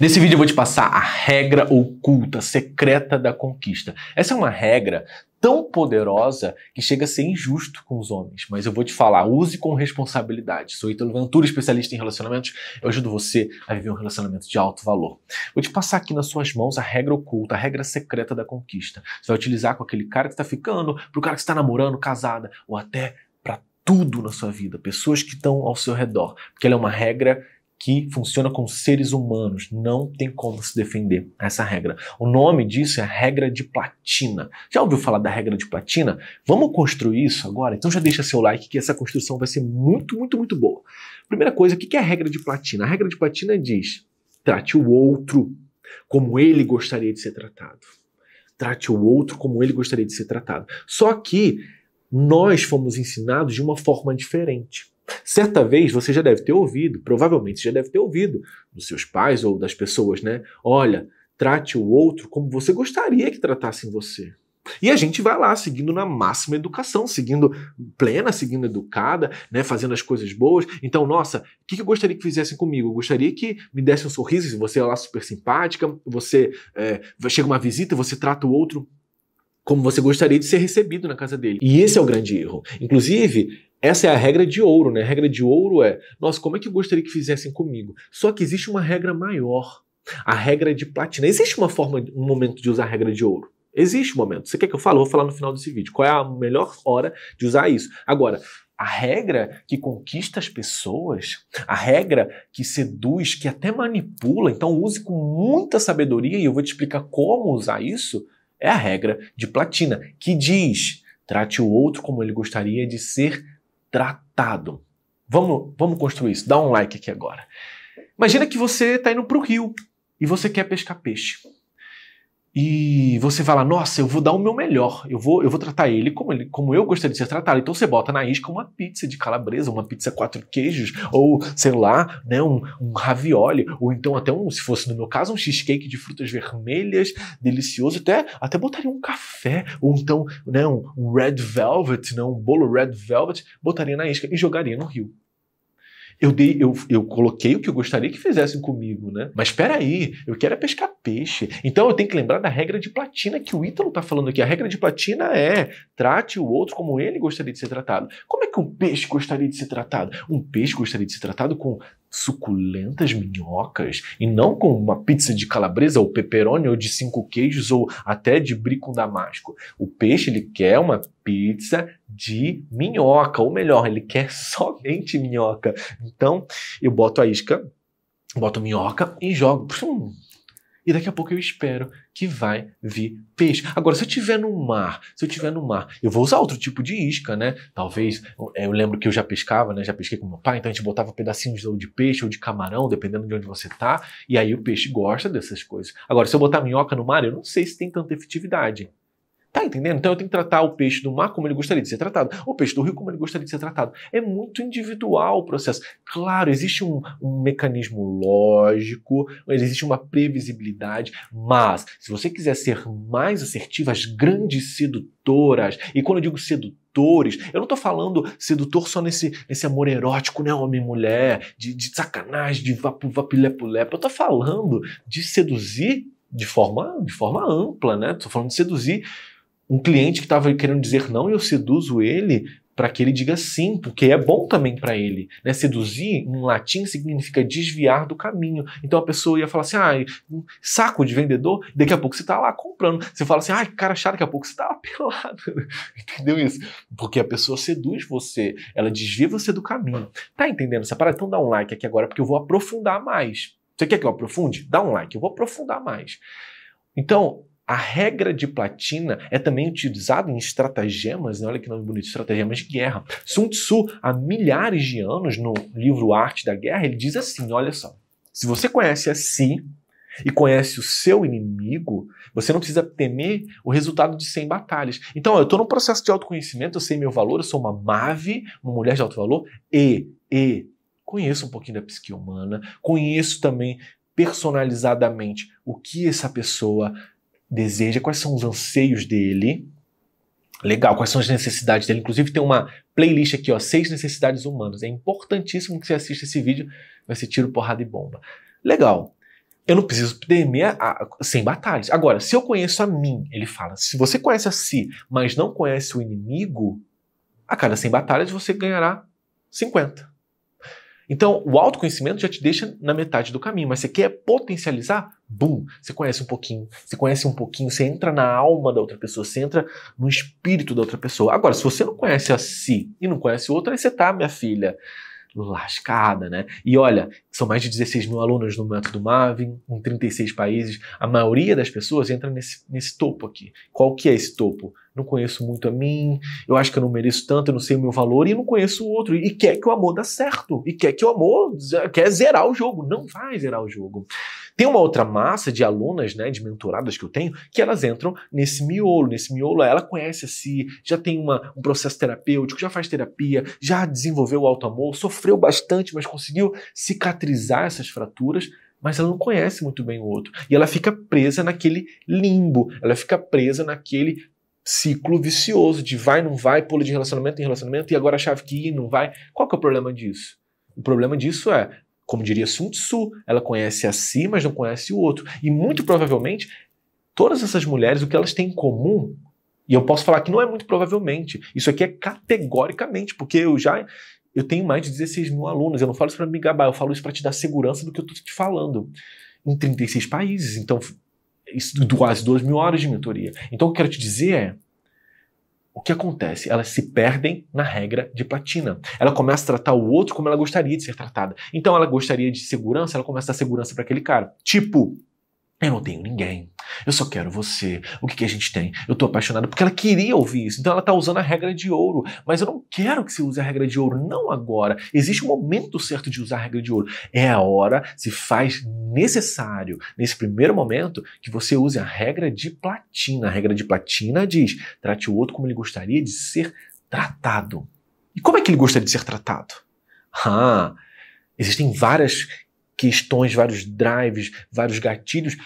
Nesse vídeo eu vou te passar a regra oculta, secreta da conquista. Essa é uma regra tão poderosa que chega a ser injusto com os homens, mas eu vou te falar, use com responsabilidade. Sou Ítalo Ventura, especialista em relacionamentos, eu ajudo você a viver um relacionamento de alto valor. Vou te passar aqui nas suas mãos a regra oculta, a regra secreta da conquista. Você vai utilizar com aquele cara que está ficando, pro cara que está namorando, casada, ou até para tudo na sua vida, pessoas que estão ao seu redor, porque ela é uma regra que funciona com seres humanos, não tem como se defender essa regra. O nome disso é a regra de platina. Já ouviu falar da regra de platina? Vamos construir isso agora? Então já deixa seu like que essa construção vai ser muito boa. Primeira coisa, o que é a regra de platina? A regra de platina diz: trate o outro como ele gostaria de ser tratado. Trate o outro como ele gostaria de ser tratado. Só que nós fomos ensinados de uma forma diferente. Certa vez você já deve ter ouvido, provavelmente você já deve ter ouvido dos seus pais ou das pessoas, né? Olha, trate o outro como você gostaria que tratassem você. E a gente vai lá seguindo na máxima educação, seguindo plena, seguindo educada, né? Fazendo as coisas boas. Então, nossa, o que eu gostaria que fizessem comigo? Eu gostaria que me dessem um sorriso, você é lá super simpática, você chega uma visita e você trata o outro como você gostaria de ser recebido na casa dele. E esse é o grande erro. Inclusive, essa é a regra de ouro, né? A regra de ouro é, nossa, como é que eu gostaria que fizessem comigo? Só que existe uma regra maior, a regra de platina. Existe uma forma, um momento de usar a regra de ouro. Existe um momento. Você quer que eu fale? Eu vou falar no final desse vídeo. Qual é a melhor hora de usar isso? Agora, a regra que conquista as pessoas, a regra que seduz, que até manipula, então use com muita sabedoria, e eu vou te explicar como usar isso, é a regra de platina, que diz: trate o outro como ele gostaria de ser tratado. Vamos construir isso. Dá um like aqui agora. Imagina que você está indo para o rio e você quer pescar peixe. E você fala, nossa, eu vou dar o meu melhor, eu vou tratar ele, como eu gostaria de ser tratado. Então você bota na isca uma pizza de calabresa, uma pizza 4 queijos, ou sei lá, né, um ravioli, ou então até se fosse no meu caso, um cheesecake de frutas vermelhas, delicioso, até botaria um café, ou então né, um red velvet, né, um bolo red velvet, botaria na isca e jogaria no rio. Eu coloquei o que eu gostaria que fizessem comigo, né? Mas espera aí, eu quero é pescar peixe. Então eu tenho que lembrar da regra de platina que o Ítalo está falando aqui. A regra de platina é: trate o outro como ele gostaria de ser tratado. Como é que um peixe gostaria de ser tratado? Um peixe gostaria de ser tratado com suculentas minhocas e não com uma pizza de calabresa ou pepperoni ou de 5 queijos ou até de brie com damasco. O peixe, ele quer uma pizza de minhoca, ou melhor, ele quer somente minhoca. Então eu boto a isca, boto a minhoca e jogo. E daqui a pouco eu espero que vai vir peixe. Agora, se eu estiver no mar, eu vou usar outro tipo de isca, né? Talvez, eu lembro que eu já pescava, né? Já pesquei com meu pai, então a gente botava pedacinhos de peixe ou de camarão, dependendo de onde você tá, e aí o peixe gosta dessas coisas. Agora, se eu botar minhoca no mar, eu não sei se tem tanta efetividade. Tá entendendo? Então eu tenho que tratar o peixe do mar como ele gostaria de ser tratado, o peixe do rio como ele gostaria de ser tratado. É muito individual o processo. Claro, existe um mecanismo lógico, existe uma previsibilidade, mas se você quiser ser mais assertivo, as grandes sedutoras, e quando eu digo sedutores, eu não estou falando sedutor só nesse amor erótico, né, homem e mulher, de sacanagem, de vapilepulepa, eu estou falando de seduzir de forma ampla, né? Estou falando de seduzir um cliente que estava querendo dizer não, e eu seduzo ele para que ele diga sim, porque é bom também para ele. Né? Seduzir, em latim, significa desviar do caminho. Então a pessoa ia falar assim, ah, saco de vendedor, daqui a pouco você está lá comprando. Você fala assim, ai, cara chato, daqui a pouco você está lá pelado. Entendeu isso? Porque a pessoa seduz você, ela desvia você do caminho. Tá entendendo essa parada? Então dá um like aqui agora, porque eu vou aprofundar mais. Você quer que eu aprofunde? Dá um like, eu vou aprofundar mais. Então, a regra de platina é também utilizada em estratagemas, né? Olha que nome bonito, estratagemas de guerra. Sun Tzu, há milhares de anos, no livro Arte da Guerra, ele diz assim, olha só, se você conhece a si e conhece o seu inimigo, você não precisa temer o resultado de 100 batalhas. Então, eu estou num processo de autoconhecimento, eu sei meu valor, eu sou uma Mave, uma mulher de alto valor, conheço um pouquinho da psique humana, conheço também personalizadamente o que essa pessoa deseja, quais são os anseios dele, legal, quais são as necessidades dele. Inclusive tem uma playlist aqui, ó, 6 necessidades humanas. É importantíssimo que você assista esse vídeo, vai ser tiro, porrada e bomba. Legal. eu não preciso temer sem batalhas. Agora, se eu conheço a mim, ele fala, se você conhece a si, mas não conhece o inimigo, a cada 100 batalhas você ganhará 50. Então, o autoconhecimento já te deixa na metade do caminho, mas você quer potencializar? Bum! Você conhece um pouquinho, você entra na alma da outra pessoa, você entra no espírito da outra pessoa. Agora, se você não conhece a si e não conhece outra, aí você tá, minha filha, lascada, né? E olha, são mais de 16 mil alunos no Método Mave, em 36 países. A maioria das pessoas entra nesse topo aqui. Qual que é esse topo? Não conheço muito a mim, eu acho que eu não mereço tanto, eu não sei o meu valor e eu não conheço o outro. E quer que o amor dê certo. E quer que o amor quer zerar o jogo. Não vai zerar o jogo. Tem uma outra massa de alunas, né, de mentoradas que eu tenho, que elas entram nesse miolo. Nesse miolo, ela conhece a si, já tem um processo terapêutico, já faz terapia, já desenvolveu o auto-amor, sofreu bastante, mas conseguiu cicatrizar essas fraturas, mas ela não conhece muito bem o outro. E ela fica presa naquele limbo, ela fica presa naquele ciclo vicioso de vai, não vai, pula de relacionamento em relacionamento, e agora a chave que ir, não vai. Qual que é o problema disso? O problema disso é, como diria Sun Tzu, ela conhece a si, mas não conhece o outro. E muito provavelmente, todas essas mulheres, o que elas têm em comum, e eu posso falar que não é muito provavelmente, isso aqui é categoricamente, porque eu tenho mais de 16 mil alunos, eu não falo isso para me gabar, eu falo isso para te dar segurança do que eu tô te falando. Em 36 países, então quase 2.000 horas de mentoria. Então o que eu quero te dizer é, o que acontece? Elas se perdem na regra de platina. Ela começa a tratar o outro como ela gostaria de ser tratada. Então ela gostaria de segurança, ela começa a dar segurança para aquele cara. Tipo, eu não tenho ninguém, eu só quero você, o que a gente tem? Eu tô apaixonada, porque ela queria ouvir isso, então ela tá usando a regra de ouro, mas eu não quero que você use a regra de ouro, não agora, existe um momento certo de usar a regra de ouro, é a hora, se faz necessário, nesse primeiro momento, que você use a regra de platina. A regra de platina diz, trate o outro como ele gostaria de ser tratado. E como é que ele gostaria de ser tratado? Existem várias questões, vários drives, vários gatilhos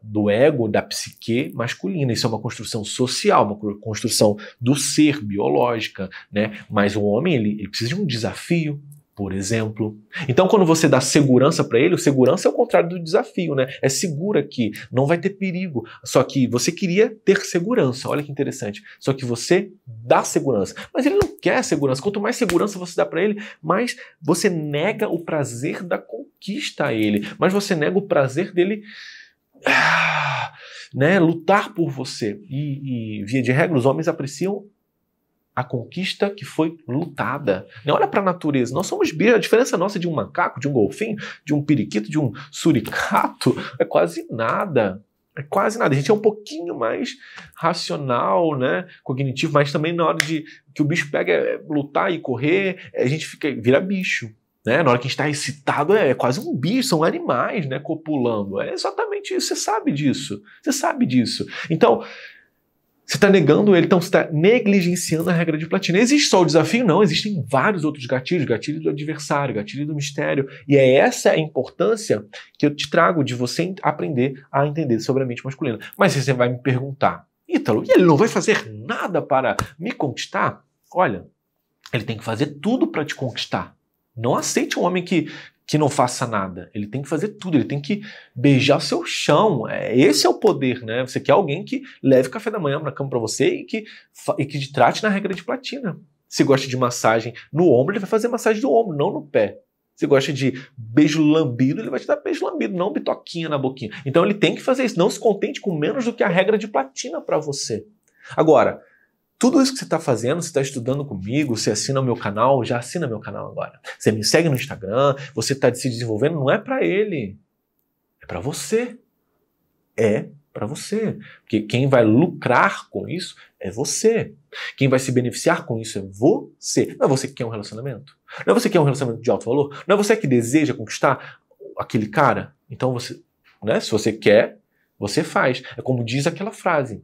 do ego, da psique masculina. Isso é uma construção social, uma construção do ser, biológica, né? Mas o homem, ele precisa de um desafio, por exemplo. Então, quando você dá segurança para ele, o segurança é o contrário do desafio, né? É segura aqui, não vai ter perigo. Só que você queria ter segurança, olha que interessante. Só que você dá segurança, mas ele não quer segurança. Quanto mais segurança você dá para ele, mais você nega o prazer da conquista a ele, mas você nega o prazer dele, né, lutar por você. E via de regra, os homens apreciam a conquista que foi lutada. Olha para a natureza, nós somos bichos, a diferença nossa de um macaco, de um golfinho, de um periquito, de um suricato, é quase nada. É quase nada. A gente é um pouquinho mais racional, né? Cognitivo, mas também na hora de que o bicho pega lutar e correr, a gente vira bicho. Né? Na hora que a gente está excitado, é quase um bicho, são animais, né? Copulando. É exatamente isso, você sabe disso. Você sabe disso. Então, você está negando ele, então você está negligenciando a regra de platina. Existe só o desafio? Não, existem vários outros gatilhos, gatilho do adversário, gatilho do mistério. E é essa a importância que eu te trago de você aprender a entender sobre a mente masculina. Mas você vai me perguntar, Ítalo, ele não vai fazer nada para me conquistar? Olha, ele tem que fazer tudo para te conquistar. Não aceite um homem que não faça nada. Ele tem que fazer tudo, ele tem que beijar o seu chão. Esse é o poder, né? Você quer alguém que leve café da manhã na cama para você e que te trate na regra de platina. Se gosta de massagem no ombro, ele vai fazer massagem no ombro, não no pé. Se gosta de beijo lambido, ele vai te dar beijo lambido, não bitoquinha na boquinha. Então ele tem que fazer isso. Não se contente com menos do que a regra de platina para você. Agora, tudo isso que você está fazendo, você está estudando comigo, você assina o meu canal, já assina meu canal agora. Você me segue no Instagram, você está se desenvolvendo, não é para ele. É para você. É para você. Porque quem vai lucrar com isso é você. Quem vai se beneficiar com isso é você. Não é você que quer um relacionamento. Não é você que quer um relacionamento de alto valor. Não é você que deseja conquistar aquele cara. Então você, né? Se você quer, você faz. É como diz aquela frase.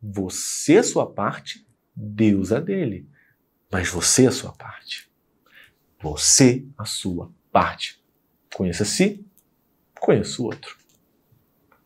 Você a sua parte, Deus a dele. Mas você a sua parte. Você a sua parte. Conheça a si, conheça o outro.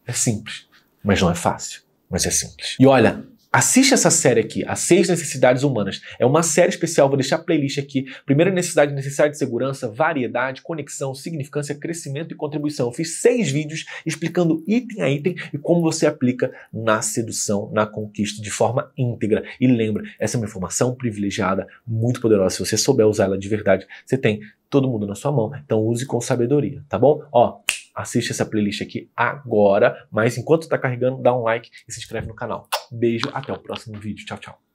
É simples, mas não é fácil. Mas é simples. E olha, Assiste essa série aqui, As 6 Necessidades Humanas. É uma série especial, vou deixar a playlist aqui. Primeira necessidade, necessidade de segurança, variedade, conexão, significância, crescimento e contribuição. Eu fiz 6 vídeos explicando item a item e como você aplica na sedução, na conquista, de forma íntegra. E lembra, essa é uma informação privilegiada, muito poderosa. Se você souber usar ela de verdade, você tem todo mundo na sua mão. Então use com sabedoria, tá bom? Ó, assiste essa playlist aqui agora, mas enquanto tá carregando, dá um like e se inscreve no canal. Beijo, até o próximo vídeo. Tchau, tchau.